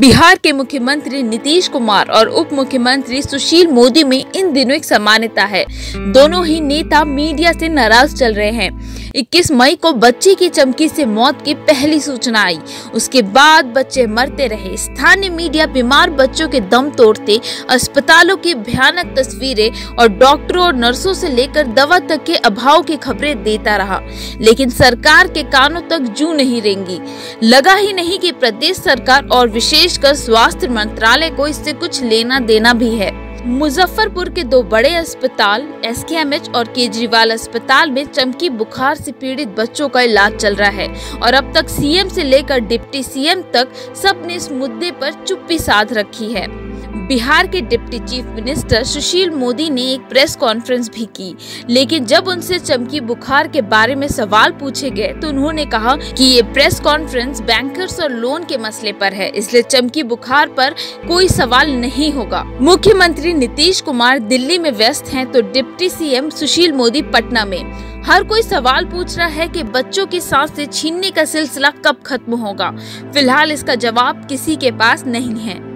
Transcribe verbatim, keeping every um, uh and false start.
बिहार के मुख्यमंत्री नीतीश कुमार और उप मुख्यमंत्री सुशील मोदी में इन दिनों एक समानता है। दोनों ही नेता मीडिया से नाराज चल रहे हैं। इक्कीस मई को बच्चे की चमकी से मौत की पहली सूचना आई, उसके बाद बच्चे मरते रहे। स्थानीय मीडिया बीमार बच्चों के दम तोड़ते, अस्पतालों की भयानक तस्वीरें और डॉक्टरों और नर्सों से लेकर दवा तक के अभाव की खबरें देता रहा, लेकिन सरकार के कानों तक जू नहीं रेंगी। लगा ही नहीं कि प्रदेश सरकार और विशेषकर स्वास्थ्य मंत्रालय को इससे कुछ लेना देना भी है। मुजफ्फरपुर के दो बड़े अस्पताल एस के एम एच और केजरीवाल अस्पताल में चमकी बुखार से पीड़ित बच्चों का इलाज चल रहा है और अब तक सी एम से लेकर डिप्टी सी एम तक सब ने इस मुद्दे पर चुप्पी साध रखी है। बिहार के deputy chief minister Sushil Modi ने एक प्रेस कॉन्फ्रेंस भी की, लेकिन जब उनसे चमकी बुखार के बारे में सवाल पूछे गए तो उन्होंने कहा कि ये प्रेस कॉन्फ्रेंस बैंकर्स और लोन के मसले पर है, इसलिए चमकी बुखार पर कोई सवाल नहीं होगा। मुख्यमंत्री नीतीश कुमार दिल्ली में व्यस्त हैं तो deputy C M Sushil Modi Patna में। हर कोई सवाल पूछ रहा है कि बच्चों की सांसें छीनने का सिलसिला कब खत्म होगा। फिलहाल इसका जवाब किसी के पास नहीं है।